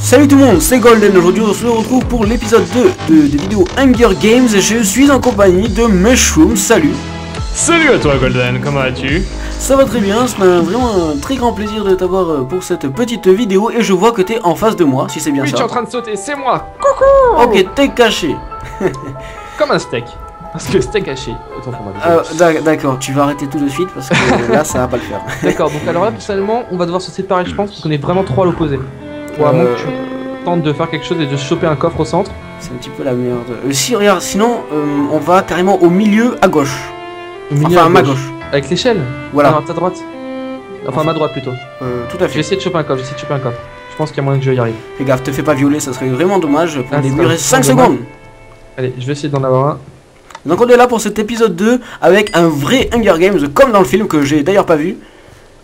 Salut tout le monde, c'est Golden. Aujourd'hui on se retrouve pour l'épisode 2 de vidéo Hunger Games. Je suis en compagnie de Mushroom. Salut. Salut à toi Golden, comment vas-tu? Ça va très bien, c'est vraiment un très grand plaisir de t'avoir pour cette petite vidéo. Et je vois que t'es en face de moi, si c'est bien ça. Oui, je suis en train de sauter, c'est moi. Coucou. Ok, t'es caché. Comme un steak. Parce que c'était caché, autant pour moi. D'accord, tu vas arrêter tout de suite parce que là ça va pas le faire. D'accord, donc alors là personnellement on va devoir se séparer je pense parce qu'on est vraiment trois à l'opposé. Ou à moins que tu tentes de faire quelque chose et de choper un coffre au centre. C'est un petit peu la merde. Si, regarde, sinon on va carrément au milieu à gauche. Au milieu enfin, à ma gauche. Avec l'échelle. Voilà. Alors, à ta droite. Enfin, à ma droite plutôt. Tout à fait. J'essaie de choper un coffre, Je pense qu'il y a moyen que je y arrive. Fais gaffe, te fais pas violer, ça serait vraiment dommage pour débuter 5 secondes. Allez, je vais essayer d'en avoir un. Donc on est là pour cet épisode 2 avec un vrai Hunger Games comme dans le film que j'ai d'ailleurs pas vu.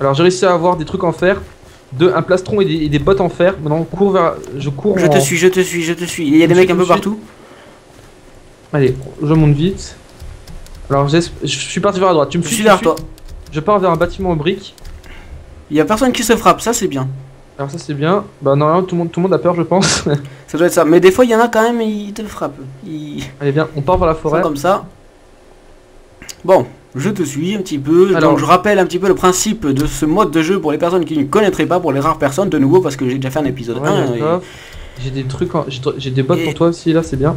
Alors j'ai réussi à avoir des trucs en fer. Un plastron et des bottes en fer. Maintenant on court vers... Je te suis, je te suis. Il y a des mecs un peu partout. Allez, je monte vite. Alors je suis parti vers la droite. Tu me suis vers toi. Je pars vers un bâtiment en briques. Il y a personne qui se frappe, ça c'est bien. Alors ça c'est bien. Bah normalement tout le monde a peur je pense. Ça doit être ça. Mais des fois il y en a quand même, ils te frappent. Allez bien, on part vers la forêt. Comme ça. Bon. Je te suis un petit peu. Alors, donc je rappelle un petit peu le principe de ce mode de jeu pour les personnes qui ne connaîtraient pas, pour les rares personnes de nouveau parce que j'ai déjà fait un épisode 1. Et... j'ai des trucs, j'ai des bots pour toi aussi là, c'est bien.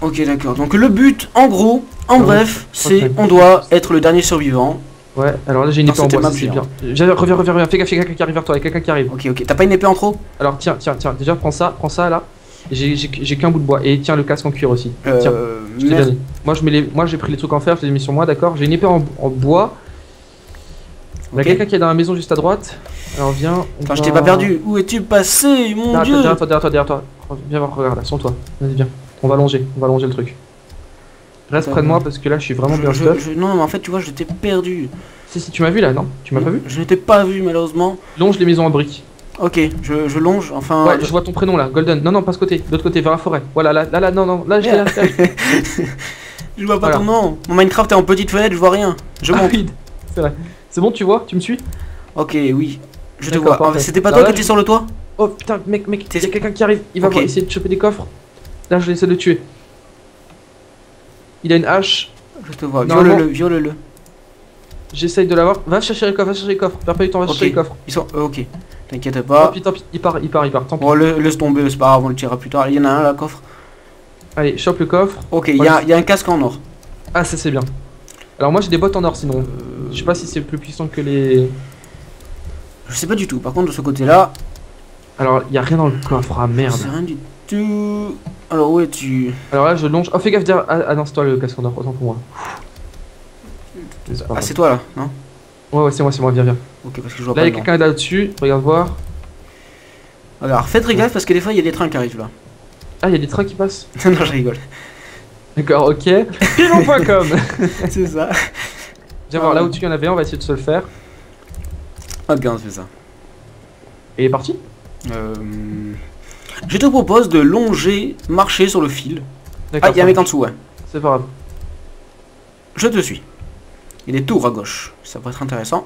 Ok d'accord. Donc le but, en gros, bref, c'est on doit être le dernier survivant. Ouais. Alors là j'ai une épée en bois, c'est bien. Reviens. Fais gaffe, il y a quelqu'un qui arrive vers toi, Ok ok. T'as pas une épée en trop? Alors tiens. Déjà prends ça là. J'ai qu'un bout de bois et tiens le casque en cuir aussi. Tiens, je t'ai donné. Moi j'ai pris les trucs en fer, je les ai mis sur moi, d'accord. J'ai une épée en bois. Il y a quelqu'un qui est dans la maison juste à droite. Alors viens. Attends, je t'ai pas perdu. Où es-tu passé, mon dieu? Derrière toi. Viens voir, regarde là, sans toi. Vas-y, viens. On va longer le truc. Reste près de moi parce que là je suis vraiment bien stuff. Non, mais en fait, tu vois, je t'ai perdu. Si, tu m'as vu là, non? Tu m'as pas vu? Je ne t'ai pas vu malheureusement. Longe les maisons en briques. Ok, je longe, enfin... Ouais, je vois ton prénom là, Golden. Non, pas ce côté, de l'autre côté, vers la forêt. Voilà, là, non, là, j'étais là. Je vois pas ton nom. Mon Minecraft est en petite fenêtre, je vois rien. Je monte. C'est vrai. C'est bon, tu vois, tu me suis? Ok, oui. Je te vois. C'était pas toi qui étais sur le toit? Oh putain, mec, il y a quelqu'un qui arrive. Il va essayer de choper des coffres. Là, je vais essayer de le tuer. Il a une hache. Je te vois, viole-le. J'essaye de l'avoir. Va chercher les coffres. Perds pas du temps, va chercher les coffres. Ils sont... ok. T'inquiète pas. Tant pis, il part. Tant pis. Bon, laisse tomber, c'est pas grave, on le tirera plus tard. Il y en a un là, coffre. Allez, chope le coffre. Ok, il y a un casque en or. Ah, ça c'est bien. Alors, moi j'ai des bottes en or sinon. Je sais pas si c'est plus puissant que les. Je sais pas du tout. Par contre, de ce côté là. Alors, il y a rien dans le coffre. Ah merde. C'est rien du tout. Alors, où es-tu? Alors là, je longe. Oh, fais gaffe derrière. Ah non, c'est toi le casque en or, autant pour moi. Ah, c'est toi là, non? Ouais, c'est moi, viens. Ok, parce que je vois là, il y a quelqu'un là-dessus, regarde voir. Alors, faites très gaffe parce que des fois, il y a des trains qui arrivent là. Ah, il y a des trains qui passent? Non, je rigole. D'accord, ok. Pilon.com. C'est ça. Viens voir, là où tu en avais un, on va essayer de se le faire. Ok, on se fait ça. Et il est parti? Je te propose de longer, marcher sur le fil. Ah, il y a un mec en dessous, ouais. C'est pas grave. Je te suis. Il y a des tours à gauche, ça pourrait être intéressant.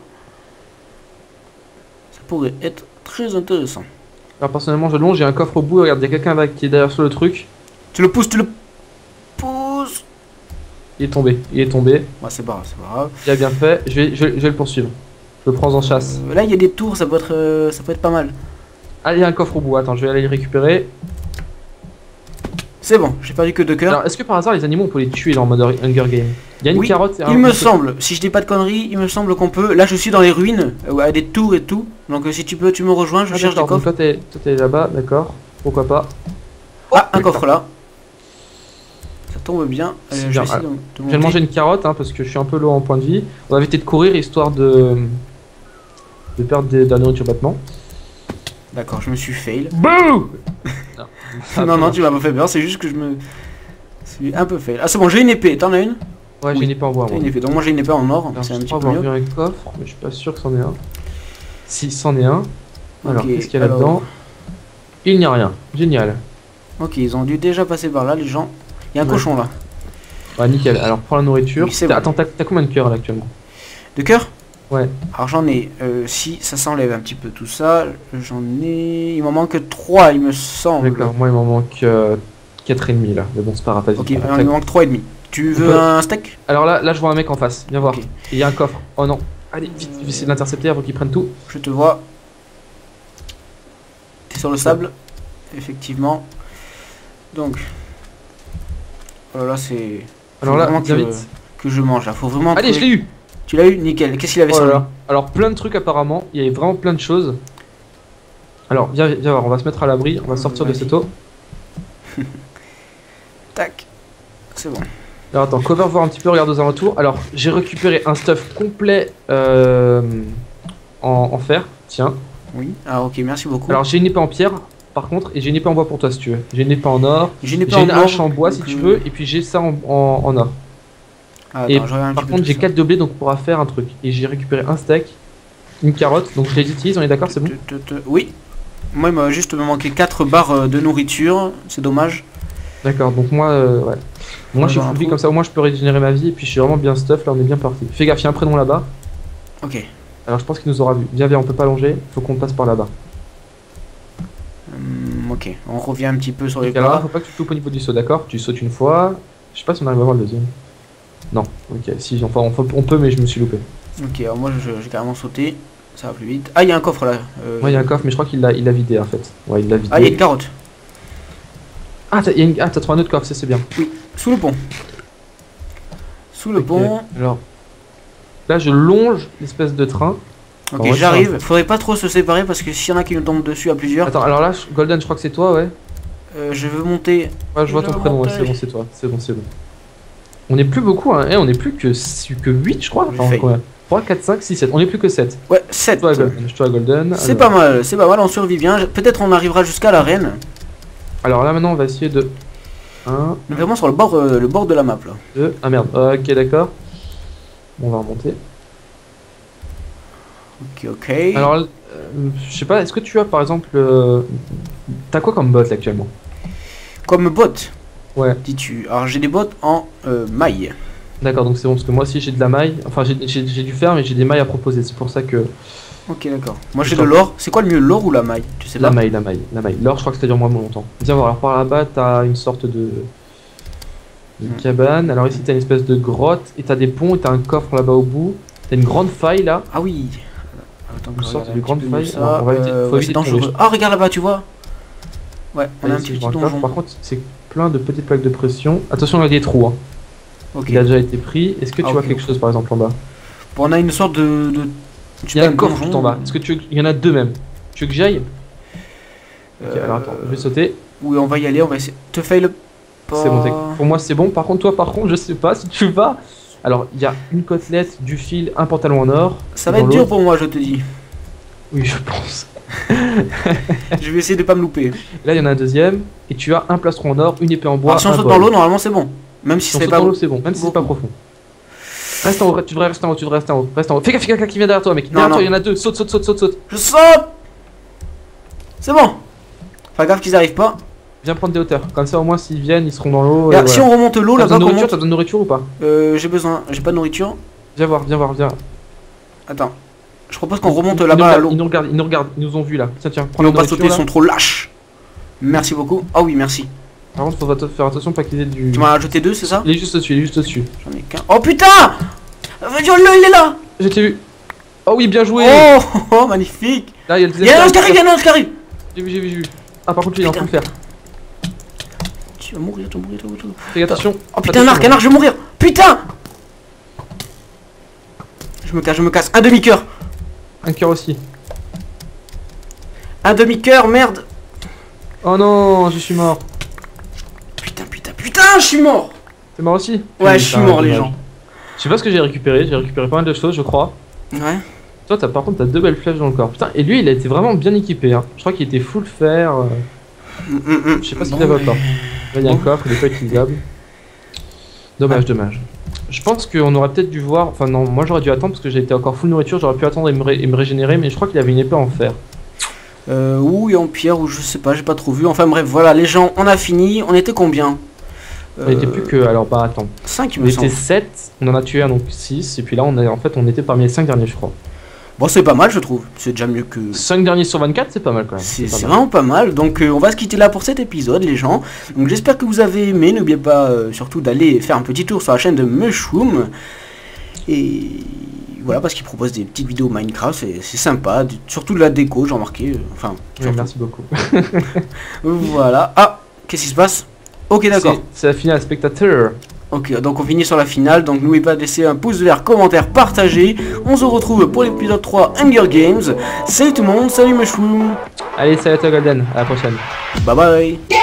Ça pourrait être très intéressant. Alors personnellement je longe, j'ai un coffre au bout, regarde, il y a quelqu'un là qui est derrière sur le truc. Tu le pousses. Il est tombé. Bah, c'est pas grave. Il a bien fait, je vais le poursuivre. Je le prends en chasse. Là il y a des tours, ça peut être pas mal. Ah, il y a un coffre au bout, attends, je vais aller le récupérer. C'est bon, j'ai perdu que 2 cœurs. Alors, est-ce que par hasard les animaux on peut les tuer en mode Hunger Game? Il y a une carotte. Il me semble, si je dis pas de conneries, il me semble qu'on peut. Là je suis dans les ruines, à des tours et tout. Donc si tu peux, tu me rejoins, je cherche des coffres. Donc, toi t'es là-bas, d'accord. Pourquoi pas. Ah, un coffre là. Ça tombe bien. Je viens de manger une carotte parce que je suis un peu low en point de vie. On va éviter de courir histoire de perdre de la nourriture battement. D'accord, je me suis fail. Bouh. Non, tu m'as pas fait peur, c'est juste que je me... C'est un peu fail. Ah c'est bon, j'ai une épée, t'en as une? Ouais, oui. J'ai une épée en bois. Une épée. Donc moi j'ai une épée en or, c'est un petit peu mieux. Un coffre, mais je suis pas sûr que c'en est un. Si, c'en est un. Alors okay, qu'est-ce qu'il y a là-dedans? Il n'y a rien, génial. Ok, ils ont dû déjà passer par là les gens. Il y a un cochon là. Ouais, nickel, alors prends la nourriture. Oui, attends, t'as combien de cœurs là actuellement? De cœurs? Ouais. Alors j'en ai 6, ça s'enlève un petit peu tout ça. J'en ai... Il m'en manque 3 il me semble. D'accord, moi il m'en manque 4,5 là, mais bon c'est pas grave. Ok, alors, il me manque 3,5. Tu veux un steak? Alors là, je vois un mec en face, viens voir. Okay. Il y a un coffre, oh non. Allez, vite, j'essaie de l'intercepter avant qu'il prenne tout. Je te vois. T'es sur le sable, effectivement. Donc... Oh là c'est... Alors là, que je mange là, faut vraiment... Allez, je l'ai eu. Tu l'as eu? Nickel. Qu'est-ce qu'il avait sur lui? Alors plein de trucs apparemment, il y avait vraiment plein de choses. Alors viens voir, on va se mettre à l'abri, on va sortir de cette eau. Tac. C'est bon. Alors attends, cover voir un petit peu, regarde aux alentours. Alors j'ai récupéré un stuff complet en fer, tiens. Oui, ah ok, merci beaucoup. Alors j'ai une épée en pierre. Par contre, et j'ai une épée en bois pour toi si tu veux. J'ai une épée en or, j'ai une hache en bois si tu veux, et puis j'ai ça en or. Ah, et attends, par contre, j'ai 4 doublés donc on pourra faire un truc. Et j'ai récupéré un steak, une carotte, donc je les utilise, on est d'accord, c'est bon? Oui. Moi, il m'a juste manqué 4 barres de nourriture, c'est dommage. D'accord, donc moi, ouais. Moi, je suis full vie comme ça, au moins je peux régénérer ma vie, et puis je suis vraiment bien stuff, là on est bien parti. Fais gaffe, il y a un prénom là-bas. Ok. Alors je pense qu'il nous aura vu. Viens, on peut pas longer, faut qu'on passe par là-bas. Ok, on revient un petit peu sur les plats. Faut pas que tu coupes au niveau du saut, d'accord? Tu sautes une fois. Je sais pas si on arrive à voir le deuxième. Non, ok, si, enfin, on peut, mais je me suis loupé. Ok, alors moi j'ai carrément sauté, ça va plus vite. Ah, il y a un coffre là. Ouais, il y a un coffre, mais je crois qu'il l'a vidé en fait. Ouais, il l'a vidé. Ah, il y a une carotte. Ah, t'as trouvé un autre coffre, c'est bien. Oui, sous le pont. Sous le pont. Alors là, je longe l'espèce de train. Ok, j'arrive. Faudrait pas trop se séparer parce que s'il y en a qui nous tombent dessus à plusieurs. Attends, alors là, Golden, je crois que c'est toi, ouais. Je veux monter. Ouais, je vois ton prénom, ouais, c'est bon, c'est toi. C'est bon, c'est bon. On est plus beaucoup, hein. Eh, on est plus que 8, je crois. Enfin, quoi, 3, 4, 5, 6, 7. On est plus que 7. Ouais, 7. Toi, Golden. C'est pas mal, c'est pas mal. On survit bien. Peut-être on arrivera jusqu'à l'arène. Alors là, maintenant, on va essayer de. On est vraiment sur le bord de la map, là. 2. Ah merde. Ok, d'accord. Bon, on va remonter. Ok, ok. Alors, je sais pas, est-ce que tu as par exemple. T'as quoi comme bot là, actuellement? Comme bot? Ouais. Dis-tu. Alors, j'ai des bots en maille. D'accord, donc c'est bon parce que moi aussi j'ai de la maille. Enfin, j'ai du fer, mais j'ai des mailles à proposer. C'est pour ça que. Ok, d'accord. Moi j'ai de l'or. C'est quoi le mieux, l'or ou la maille? Tu sais, la maille. L'or, je crois que ça dure moins longtemps. Viens voir, alors par là-bas, t'as une sorte de cabane. Alors ici, t'as une espèce de grotte et t'as des ponts et t'as un coffre là-bas au bout. T'as une grande faille là. Ah oui. Attends, ah regarde là-bas, tu vois. Ouais, on a un petit donjon. Par contre, c'est plein de petites plaques de pression. Attention, il y a des trous. Hein. Okay. Il a déjà été pris. Est-ce que tu vois quelque chose par exemple en bas? Bon, on a une sorte de... Il y a un coffre tout en bas. Est-ce que tu veux... Il y en a 2 même. Tu veux que j'aille? Ok, alors attends, je vais sauter. Oui, on va y aller, on va essayer. Te fail pas. C'est bon, pour moi c'est bon. Par contre, toi par contre, je sais pas si tu vas. Alors, il y a une côtelette, du fil, un pantalon en or. Ça va être dur pour moi, je te dis. Oui, je pense. Je vais essayer de pas me louper. Là, il y en a un deuxième. Et tu as un plastron en or, une épée en bois. Alors, si on saute dans l'eau, normalement, c'est bon. Même si c'est pas profond. C'est bon, même si c'est pas profond. Reste en haut, tu devrais rester en haut, tu devrais rester en haut. Reste en haut. Fais gaffe, quelqu'un qui vient derrière toi, mec. Derrière toi, il y en a 2. Saute, saute, saute, saute, saute. Je saute. C'est bon. Fais gaffe qu'ils arrivent pas. Viens prendre des hauteurs, comme ça au moins s'ils viennent ils seront dans l'eau. Voilà. Si on remonte l'eau là-bas, t'as besoin de nourriture ou pas? J'ai besoin, j'ai pas de nourriture. Viens voir, viens voir, viens. Attends, je propose qu'on remonte là-bas à l'eau. Ils nous regardent, ils nous regardent, ils nous ont vu là. Tiens, tiens, prends. Ils n'ont pas sauté, ils sont trop lâches. Merci beaucoup. Ah oui, merci. Par contre, faut faire attention pas qu'ils aient du. Tu m'en as jeté 2, c'est ça? Il est juste au-dessus, il est juste au-dessus. J'en ai qu'un. Oh putain! Il est là! Je t'ai vu. Oh oui, bien joué! Oh, magnifique! Là, il y a un qui arrive, il y a un qui arrive! J'ai vu, j'ai vu, j'ai vu. Ah, par contre, il est en train de faire. Tu vas mourir, tu vas mourir, tu vas mourir. Fais attention. Oh putain, un arc, je vais mourir. Putain! Je me casse, je me casse. Un demi-cœur. Un cœur aussi. Un demi-cœur, merde. Oh non, je suis mort. Putain, putain, putain, je suis mort. T'es mort aussi? Ouais, je suis mort, les gens. Je sais pas ce que j'ai récupéré pas mal de choses, je crois. Ouais. Toi, par contre, t'as 2 belles flèches dans le corps. Putain, et lui, il a été vraiment bien équipé. Hein. Je crois qu'il était full fer. Je sais pas ce qu'il avait pas. Là, il y a un coffre, il est pas utilisable. Dommage, dommage. Je pense qu'on aurait peut-être dû voir... Enfin non, moi j'aurais dû attendre parce que j'étais encore full nourriture, j'aurais pu attendre et me régénérer, mais je crois qu'il avait une épée en fer. Ou en pierre, ou je sais pas, j'ai pas trop vu. Enfin bref, voilà, les gens, on a fini. On était combien? On était plus que... Alors bah attends. 5 il me semble. On était 7, on en a tué un, donc 6, et puis là on est en fait on était parmi les 5 derniers je crois. Bon c'est pas mal je trouve, c'est déjà mieux que... 5 derniers sur 24 c'est pas mal quand même. C'est vraiment pas mal, donc on va se quitter là pour cet épisode les gens. Donc j'espère que vous avez aimé, n'oubliez pas surtout d'aller faire un petit tour sur la chaîne de Mushroom. Et voilà parce qu'il propose des petites vidéos Minecraft, c'est sympa, surtout de la déco j'ai remarqué. Enfin, oui, merci beaucoup. Voilà, ah, qu'est-ce qui se passe? Ok d'accord. C'est la finale spectateur. Ok, donc on finit sur la finale, donc n'oubliez pas de laisser un pouce vert, commentaire, partager. On se retrouve pour l'épisode 3 Hunger Games. Salut tout le monde, salut Mushroom. Allez, salut à toi Golden, à la prochaine. Bye bye.